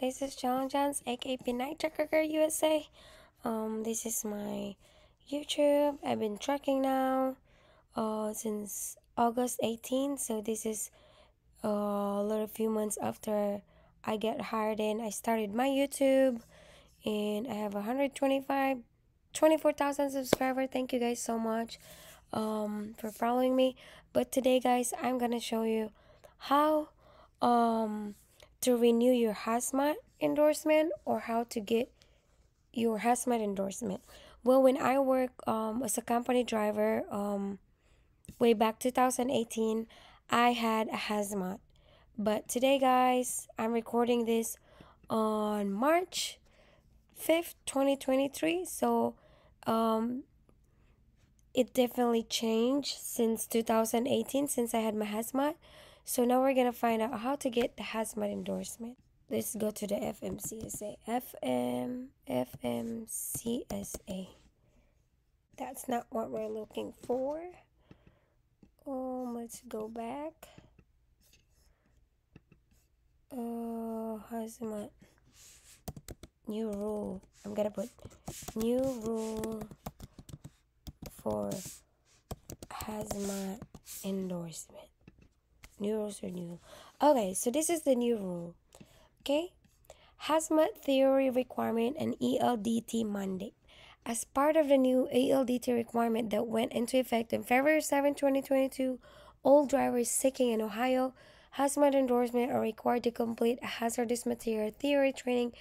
this is John Jones, aka Night Tracker Girl USA. This is my YouTube. I've been trucking now since August 18, so this is a little few months after I get hired and I started my YouTube, and I have 24,000 subscribers. Thank you guys so much for following me. But today, guys, I'm gonna show you how to renew your HAZMAT endorsement, or how to get your HAZMAT endorsement. Well, when I work as a company driver way back 2018, I had a HAZMAT. But today, guys, I'm recording this on March 5th, 2023. So it definitely changed since 2018, since I had my HAZMAT. So now we're gonna find out how to get the HAZMAT endorsement. Let's go to the FMCSA. FMCSA. That's not what we're looking for. Let's go back. HAZMAT. New rule. I'm gonna put new rule for HAZMAT endorsement. New rules are new. Okay, so this is the new rule. Okay, HAZMAT theory requirement and ELDT mandate. As part of the new ELDT requirement that went into effect on February 7, 2022, all drivers seeking an Ohio HAZMAT endorsement are required to complete a hazardous material theory training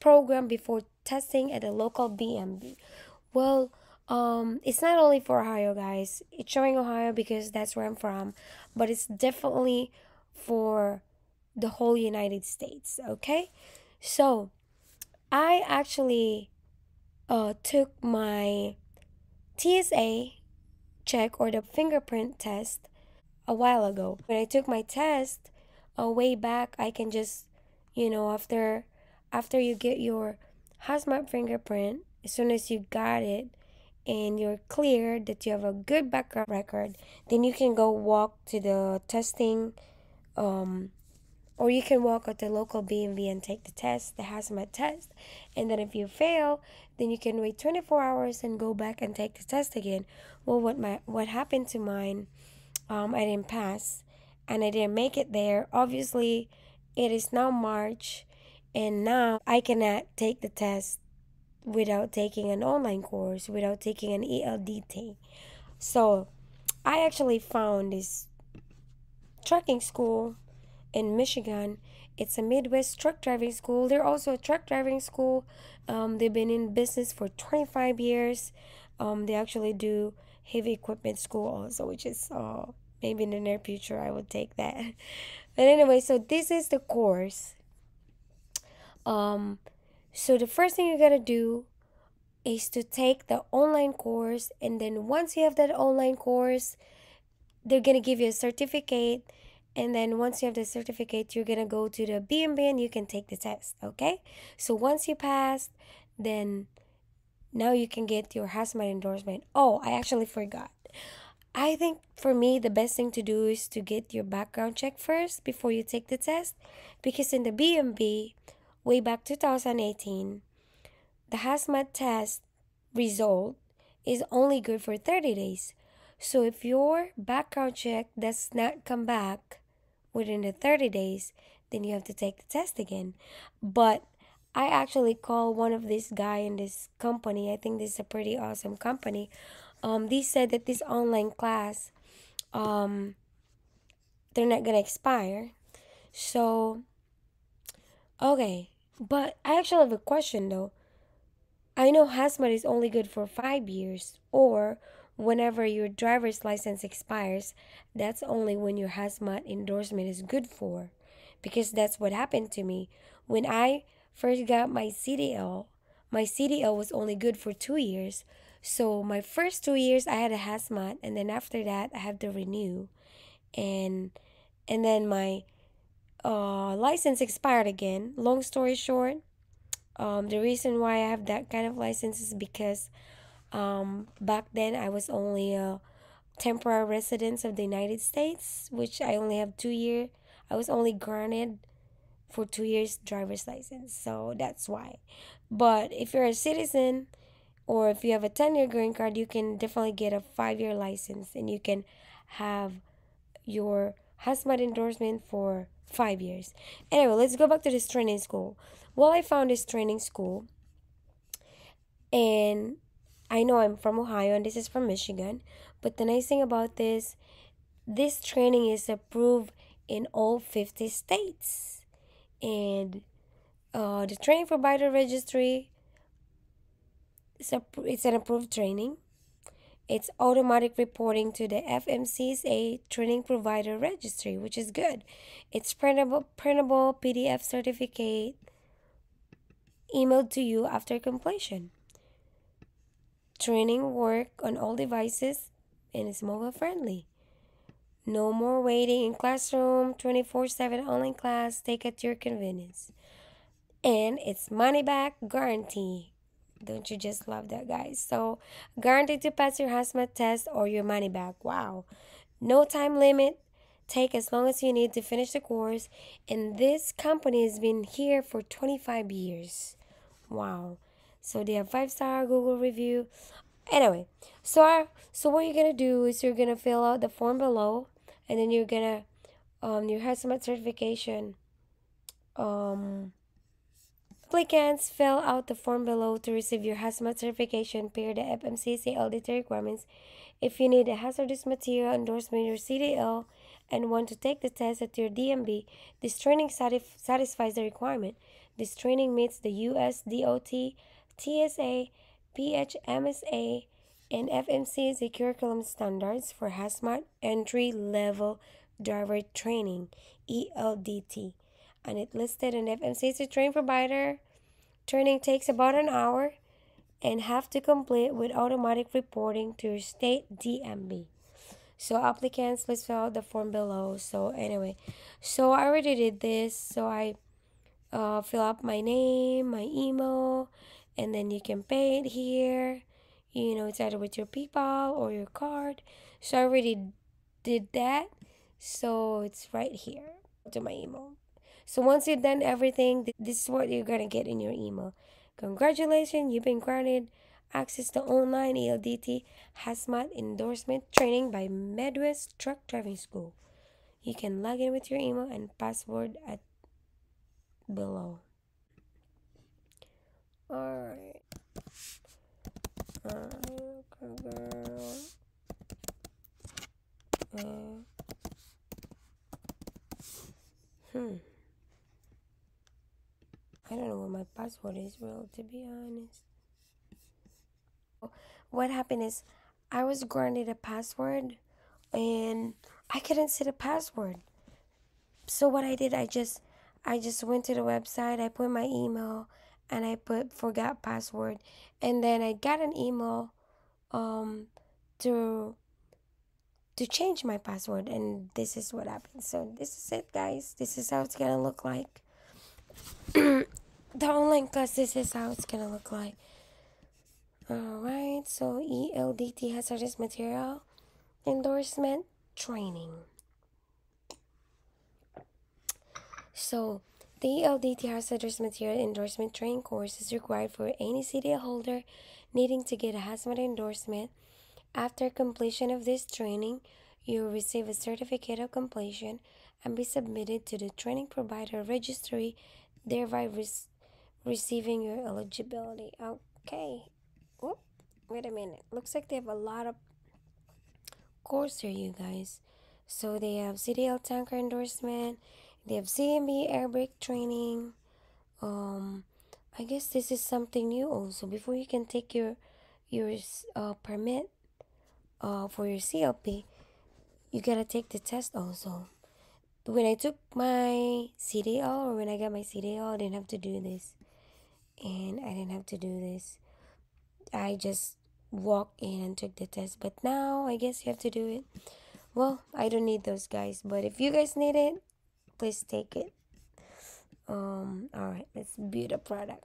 program before testing at a local BMV. Well, it's not only for Ohio, guys. It's showing Ohio because that's where I'm from, but it's definitely for the whole United States. Okay, so I actually took my TSA check, or the fingerprint test, a while ago. When I took my test way back, I can just, you know, after you get your HAZMAT fingerprint, as soon as you got it and you're clear that you have a good background record, then you can go walk to the testing, or you can walk at the local BMV and take the test, the HAZMAT test. And then if you fail, then you can wait 24 hours and go back and take the test again. Well, what happened to mine, I didn't pass, and I didn't make it there. Obviously, it is now March, and now I cannot take the test without taking an online course, without taking an ELDT. So I actually found this trucking school in Michigan. It's a Midwest Truck Driving School. They're also a truck driving school. They've been in business for 25 years. They actually do heavy equipment school also, which is maybe in the near future I would take that. But anyway, so this is the course. So the first thing you gotta do is to take the online course, and then once you have that online course, they're gonna give you a certificate, and then once you have the certificate, you're gonna go to the BMV and you can take the test, okay? So once you pass, then now you can get your HAZMAT endorsement. Oh, I actually forgot. I think for me, the best thing to do is to get your background check first before you take the test, because in the BMV, way back 2018, the HAZMAT test result is only good for 30 days. So if your background check does not come back within the 30 days, then you have to take the test again. But I actually called one of this guy in this company. I think this is a pretty awesome company. They said that this online class, they're not gonna expire. So, okay. But I actually have a question, though. I know HAZMAT is only good for 5 years, or whenever your driver's license expires. That's only when your HAZMAT endorsement is good for, because that's what happened to me. When I first got my CDL was only good for 2 years. So my first 2 years, I had a HAZMAT, and then after that, I had to renew. And then my license expired again. Long story short, the reason why I have that kind of license is because back then I was only a temporary resident of the United States, which I only have 2 years. I was only granted for 2 years driver's license. So that's why. But if you're a citizen or if you have a 10-year green card, you can definitely get a 5-year license, and you can have your HAZMAT endorsement for 5 years. Anyway, let's go back to this training school. Well, I found this training school, and I know I'm from Ohio and this is from Michigan, but the nice thing about this training is approved in all 50 states. And the training provider registry, it's an approved training. It's automatic reporting to the FMCSA training provider registry, which is good. It's printable PDF certificate emailed to you after completion. Training work on all devices, and it's mobile friendly. No more waiting in classroom, 24/7 online class, take at your convenience. And it's money back guarantee. Don't you just love that, guys? So, guaranteed to pass your HAZMAT test or your money back. Wow. No time limit. Take as long as you need to finish the course. And this company has been here for 25 years. Wow. So, they have 5-star Google review. Anyway, so what you're going to do is you're going to fill out the form below. And then you're going to, your HAZMAT certification, applicants fill out the form below to receive your HAZMAT certification per the FMCSA ELDT requirements. If you need a hazardous material endorsement or CDL and want to take the test at your DMV, this training satisfies the requirement. This training meets the USDOT, TSA, PHMSA, and FMCSA curriculum standards for HAZMAT entry-level driver training, ELDT. And it listed an FMCSA training provider. Training takes about an hour and have to complete with automatic reporting to your state DMV. So applicants, please fill out the form below. So anyway, so I already did this. So I fill up my name, my email, and then you can pay it here. You know, it's either with your PayPal or your card. So I already did that. So it's right here to my email. So once you've done everything, this is what you're going to get in your email. Congratulations, you've been granted access to online ELDT HAZMAT endorsement training by Midwest Truck Driving School. You can log in with your email and password at below. Alright. I don't know what my password is, well, to be honest. What happened is I was granted a password and I couldn't see the password. So what I did, I just went to the website, I put my email, and I put forgot password. And then I got an email to change my password, and this is what happened. So this is it, guys. This is how it's gonna look like. The online class, this is how it's gonna look like. Alright, so ELDT hazardous material endorsement training. So the ELDT hazardous material endorsement training course is required for any CDL holder needing to get a HAZMAT endorsement. After completion of this training, you'll receive a certificate of completion and be submitted to the training provider registry, thereby receiving your eligibility. Okay. Whoop. Wait a minute. Looks like they have a lot of courses here, you guys. So they have CDL tanker endorsement. They have CMB air brake training. I guess this is something new also. Before you can take your permit for your CLP, you gotta take the test also. When I took my CDL, or when I got my CDL, I didn't have to do this. And I didn't have to do this. I just walked in and took the test. But now, I guess you have to do it. Well, I don't need those, guys. But if you guys need it, please take it. Alright, let's view the product.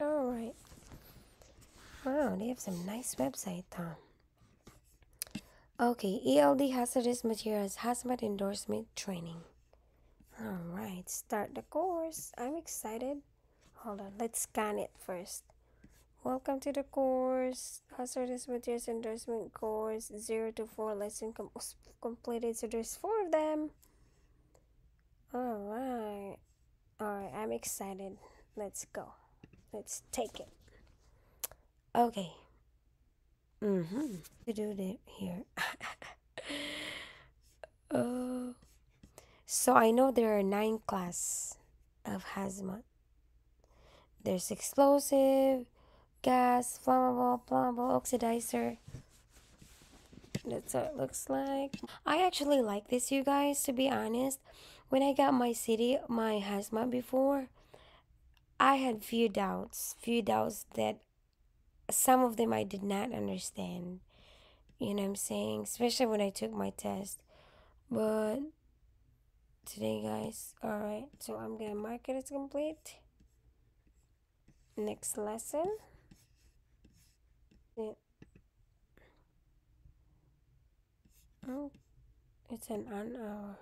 Alright. Wow, they have some nice website, huh? Okay, ELD hazardous materials HAZMAT endorsement training. Alright, start the course. I'm excited. Hold on, let's scan it first. Welcome to the course. Hazardous materials endorsement course 0 to 4 lesson completed. So there's 4 of them. All right, I'm excited. Let's go. Let's take it. Okay. To do it here. Oh. So I know there are 9 classes of hazmat. There's explosive, gas, flammable, oxidizer. That's what it looks like. I actually like this, you guys, to be honest. When I got my hazmat before, I had few doubts that some of them I did not understand. You know what I'm saying? Especially when I took my test. But today, guys, alright, so I'm gonna mark it as complete. Next lesson. Oh, it's an hour.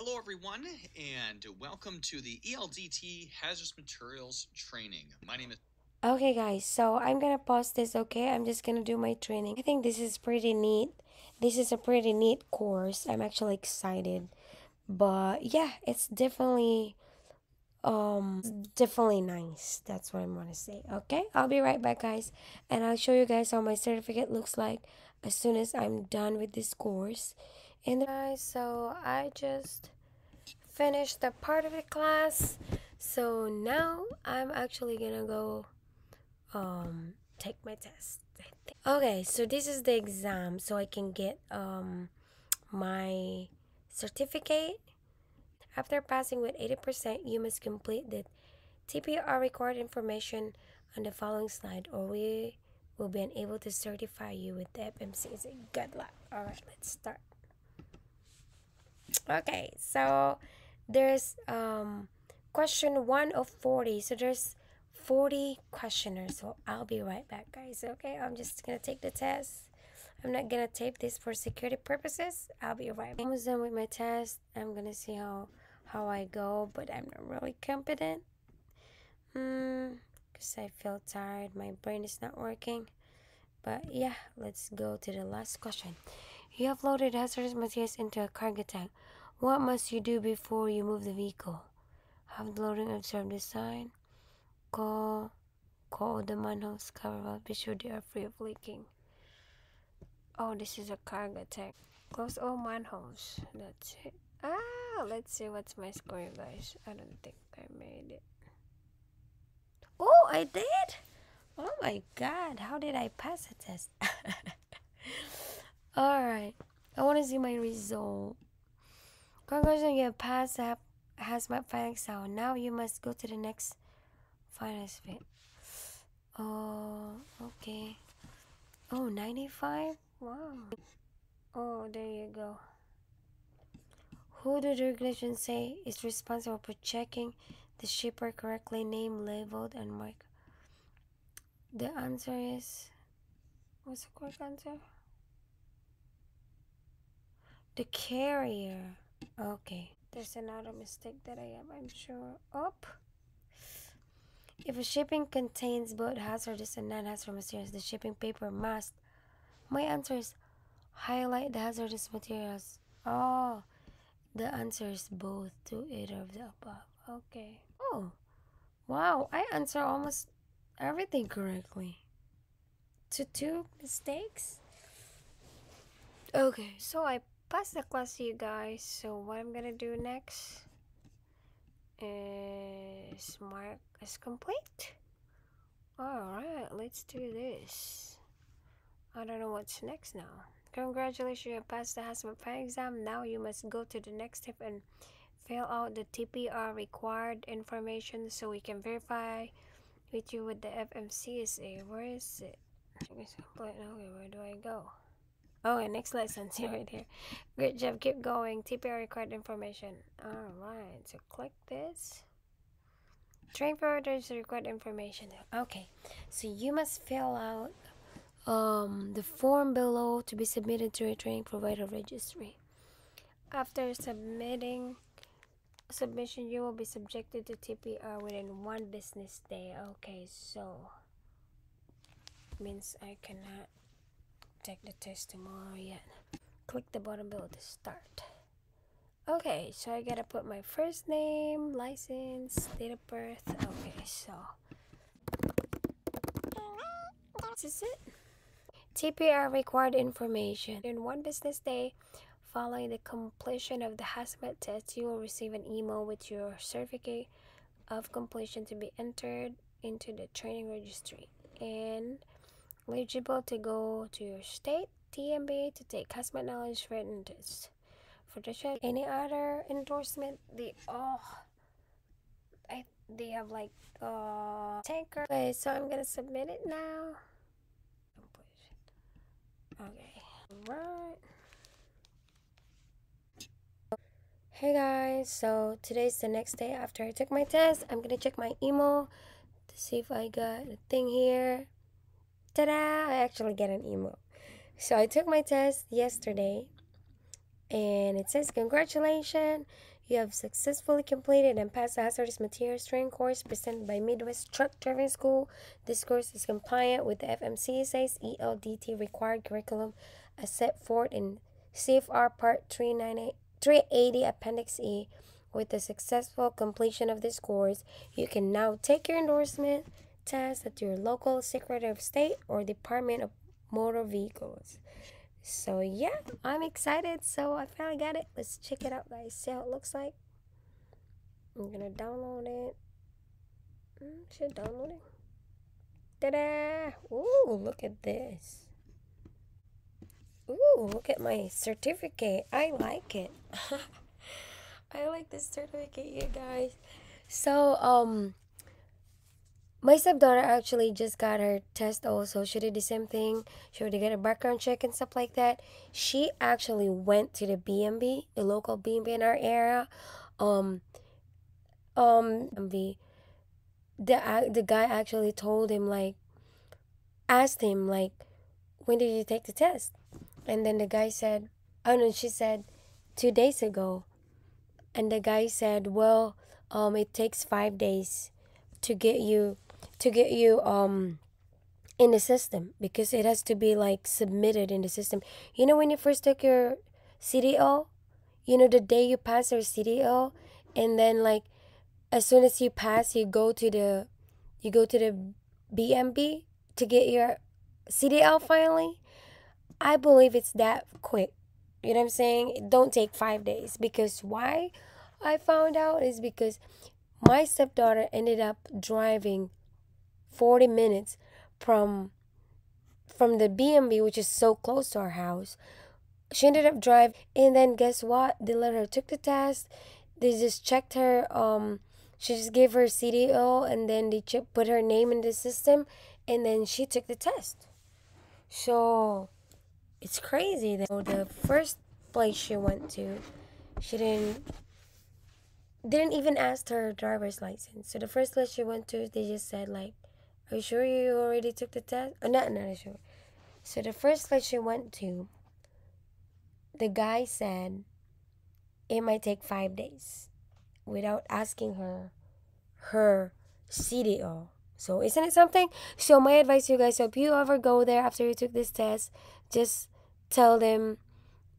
Hello everyone and welcome to the ELDT Hazardous Materials Training. My name is... Okay guys, so I'm gonna pause this, okay? I'm just gonna do my training. I think this is pretty neat. This is a pretty neat course. I'm actually excited. But yeah, it's definitely nice. That's what I want to say. Okay, I'll be right back, guys, and I'll show you guys how my certificate looks like as soon as I'm done with this course. And guys, so I just finished the part of the class, so now I'm actually gonna go take my test. Okay, so this is the exam, so I can get my certificate. After passing with 80%, you must complete the TPR required information on the following slide, or we will be unable to certify you with the FMCSA. Good luck. Alright, let's start. Okay, so there's question 1 of 40. So there's 40 questioners. So I'll be right back, guys. Okay, I'm just going to take the test. I'm not going to tape this for security purposes. I'll be right back. I'm almost done with my test. I'm going to see how I go, but I'm not really competent because I feel tired. My brain is not working. But yeah, let's go to the last question. You have loaded hazardous materials into a cargo tank. What must you do before you move the vehicle? Have the loading observed the sign. Call the manholes cover. Be sure they are free of leaking. Oh, this is a cargo tank. Close all manholes. That's it. Ah, let's see what's my score, guys. I don't think I made it. Oh, I did? Oh my god, how did I pass the test? Alright, I want to see my result. Congratulations, you have passed the hazmat final exam. Now you must go to the next final fit. Oh, okay. Oh, 95? Wow. Oh, there you go. Who do the regulations say is responsible for checking the shipper correctly named, labeled, and marked? The answer is... What's the correct answer? The carrier. Okay. There's another mistake that I have, I'm sure. Up. If a shipping contains both hazardous and non-hazardous materials, the shipping paper must... My answer is highlight the hazardous materials. Oh, the answer is both to either of the above. Okay. Oh, wow. I answer almost everything correctly. To 2 mistakes? Okay. So I passed the class, you guys. So what I'm going to do next is mark as complete. Alright, let's do this. I don't know what's next now. Congratulations, you have passed the hazmat final exam. Now you must go to the next step and fill out the TPR required information so we can verify with you with the FMCSA. Where is it? Okay, where do I go? Oh, okay, next lesson. See right here. Great job. Keep going. TPR required information. Alright, so click this. Train providers required information. Okay, so you must fill out the form below to be submitted to a training provider registry. After submission, you will be subjected to TPR within 1 business day. Okay, so means I cannot take the test tomorrow yet. Click the bottom below to start. Okay, so I gotta put my first name, license, date of birth. Okay, so this is it. TPR required information. In 1 business day following the completion of the HAZMAT test, you will receive an email with your certificate of completion to be entered into the training registry and eligible to go to your state TMB to take HAZMAT knowledge written test. For the check, any other endorsement, they have like tanker. Okay, so I'm gonna submit it now. Okay, right. Hey guys, so today's the next day after I took my test. I'm gonna check my email to see if I got a thing here. Ta-da! I actually get an email. So I took my test yesterday and it says, congratulations, you have successfully completed and passed the hazardous materials training course presented by Midwest Truck Driving School. This course is compliant with the FMCSA's ELDT required curriculum as set forth in CFR Part 380 Appendix E. With the successful completion of this course, you can now take your endorsement test at your local Secretary of State or Department of Motor Vehicles. So yeah, I'm excited. So I finally got it. Let's check it out, guys. See how it looks like. I'm gonna download it. Should download it. Ta-da! Ooh, look at this. Ooh, look at my certificate. I like it. I like this certificate, you guys. So, my stepdaughter actually just got her test also. She did the same thing. She already got a background check and stuff like that. She actually went to the BMV, the local BMV in our area. The guy actually told him, like, asked him, like, when did you take the test? And then the guy said, oh no, she said 2 days ago. And the guy said, well, it takes 5 days to get you in the system, because it has to be like submitted in the system. You know, when you first took your CDL, you know, the day you pass your CDL, and then like as soon as you pass, you go to the BMV to get your CDL finally. I believe it's that quick. You know what I'm saying? It don't take 5 days, because why I found out is because my stepdaughter ended up driving 40 minutes from the BMV, which is so close to our house. She ended up driving, and then guess what? They let her took the test. They just checked her. She just gave her CDL, and then they put her name in the system, and then she took the test. So it's crazy that the first place she went to, she didn't even ask her driver's license. So the first place she went to, they just said like, are you sure you already took the test? Oh, not sure. So the first place she went to, the guy said it might take 5 days without asking her her CDL. So isn't it something? So my advice to you guys, so if you ever go there after you took this test, just tell them,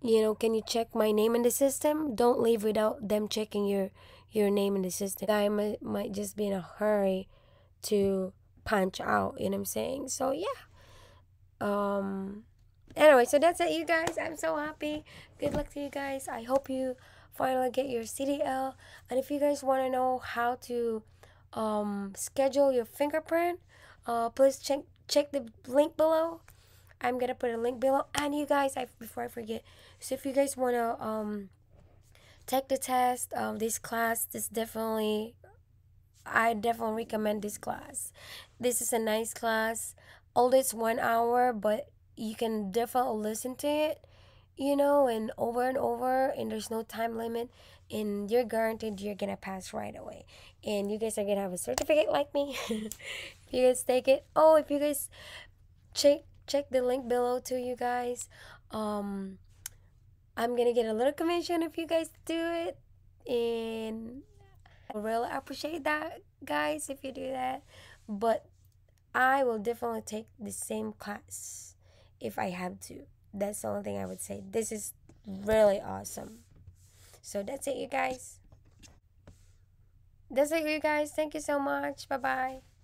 you know, can you check my name in the system? Don't leave without them checking your name in the system. The guy might just be in a hurry to punch out, you know what I'm saying? So yeah. Anyway, so that's it, you guys. I'm so happy. Good luck to you guys. I hope you finally get your CDL. And if you guys want to know how to schedule your fingerprint, please check the link below. I'm gonna put a link below. And you guys, before I forget, so if you guys wanna take the test, this class, I definitely recommend this class. This is a nice class. Although it's 1 hour, but you can definitely listen to it, you know, and over, and there's no time limit, and you're guaranteed you're gonna pass right away. And you guys are gonna have a certificate like me. If you guys take it. Oh, if you guys check the link below to you guys, I'm gonna get a little commission if you guys do it, and I really appreciate that, guys, if you do that. But I will definitely take the same class if I have to. That's the only thing I would say. This is really awesome. So that's it, you guys. That's it, you guys. Thank you so much. Bye-bye.